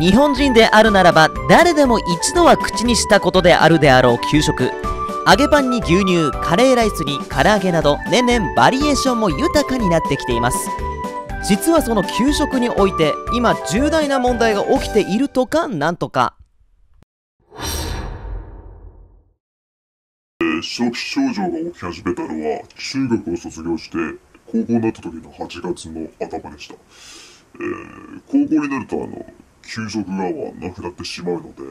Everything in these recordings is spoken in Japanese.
日本人であるならば誰でも一度は口にしたことであるであろう給食。揚げパンに牛乳、カレーライスに唐揚げなど年々バリエーションも豊かになってきています。実はその給食において今重大な問題が起きているとかなんとか。初期症状が起き始めたのは中学を卒業して高校になった時の8月の頭でした。高校になると給食がなくなってしまうので、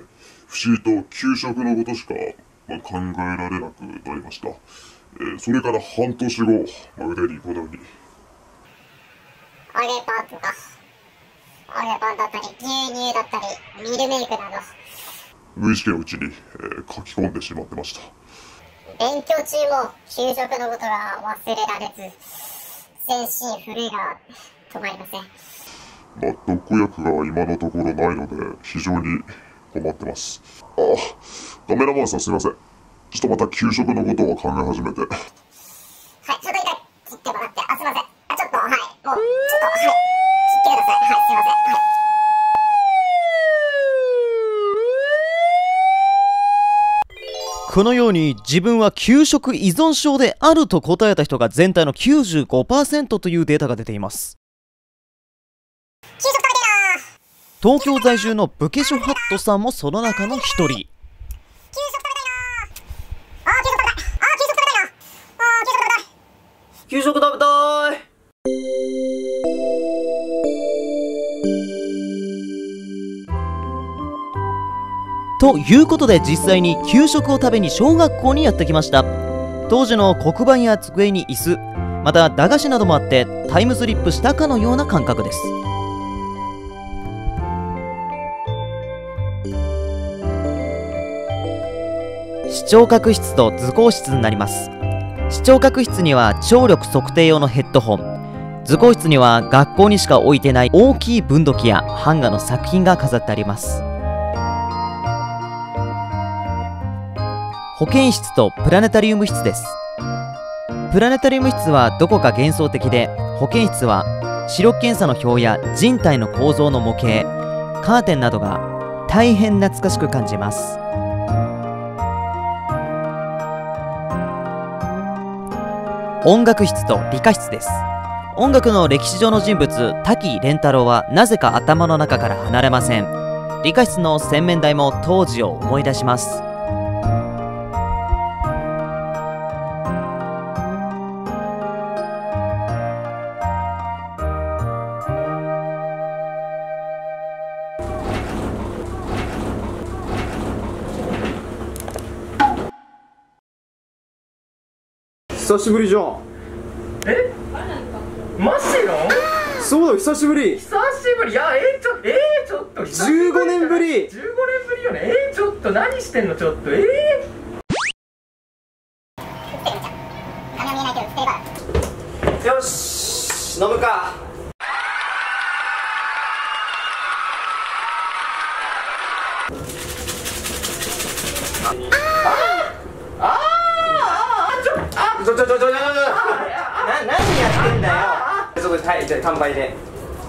不思議と給食のことしか、考えられなくなりました。それから半年後、腕にこのように。揚げパンとか、揚げパンだったり、牛乳だったり、ミルメイクなど。無意識のうちに、書き込んでしまってました。勉強中も給食のことが忘れられず、全身震えが止まりません。特効薬が今のところないので非常に困ってます。カメラマンさんすいません、ちょっとまた給食のことを考え始めて、はい、ちょっと一回切ってもらって、すいません、ちょっとはい、もうちょっとはい切ってください、はい、すいません、はい。このように自分は給食依存症であると答えた人が全体の 95% というデータが出ています。東京在住の武家諸ハットさんもその中の一人。給食食べたいなー、給食食べたいなー、給食食べたい、ということで実際に給食を食べに小学校にやってきました。当時の黒板や机に椅子、また駄菓子などもあってタイムスリップしたかのような感覚です。視聴覚室と図工室になります。視聴覚室には聴力測定用のヘッドホン、図工室には学校にしか置いてない大きい分度器や版画の作品が飾ってあります。保健室とプラネタリウム室です。プラネタリウム室はどこか幻想的で、保健室は視力検査の表や人体の構造の模型、カーテンなどが大変懐かしく感じます。音楽室と理科室です。音楽の歴史上の人物滝蓮太郎はなぜか頭の中から離れません。理科室の洗面台も当時を思い出します。久しぶりじゃん。え？マジの？そうだよ、久しぶり。久しぶり。いや、ちょっと久しぶり。15年ぶり。15年ぶりよね。ちょっと何してんの、ちょっと。よし、飲むか。何やってんだよ。そこで、はい、じゃあ乾杯で。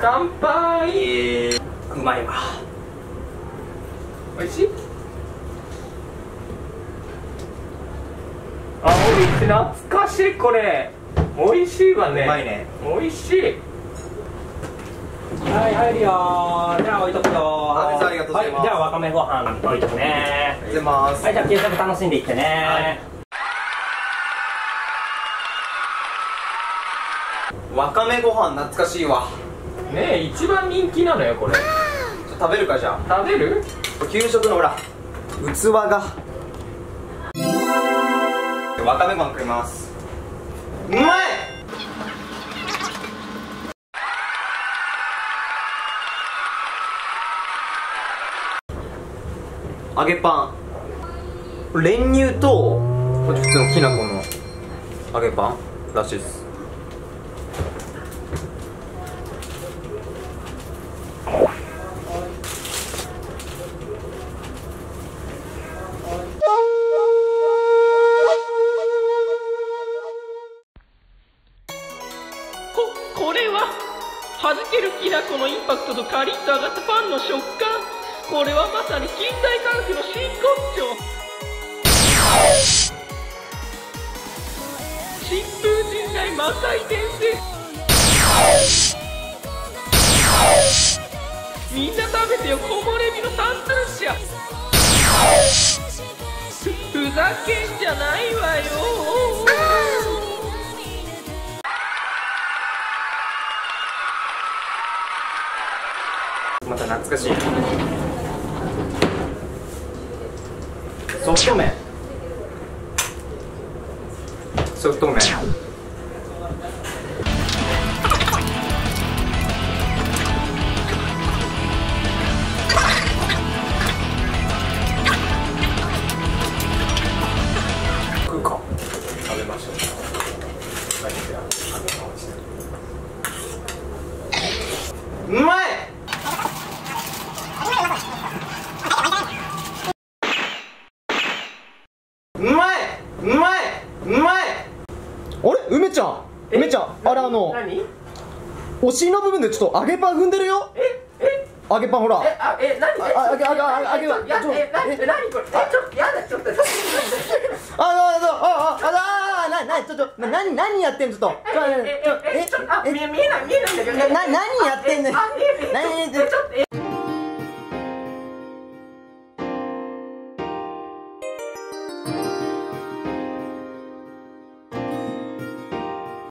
乾杯。うまいわ。おいしい。あ、おいしい。懐かしい。これおいしいわね。うまいね。おいしい。はい、入るよー。じゃあ置いとくよー。ありがとうございます。はい、じゃあわかめご飯置いとくねー。いただきます。はい、じゃあ給食楽しんでいってねー。はい、わかめご飯懐かしいわねえ。一番人気なのよこれ。食べるか。じゃあ食べる。給食のほら器が。わかめご飯食います。うまい。揚げパン、練乳とこっち普通のきな粉の揚げパンらしいです。これははじける気だ。らこのインパクトとカリッと揚がったパンの食感、これはまさに近代科学の真骨頂。疾風陣内魔界転生、みんな食べてよ、こぼれ日の三通者。ふざけんじゃないわよ。また懐かしいソフト麺、ソフト麺、食うか食べましょう。うまい。梅ちゃん、梅ちゃん、あれお尻の部分でちょっと揚げパン踏んでるよ。揚げパンほら。何やってんの？ちょっと。何やってんの？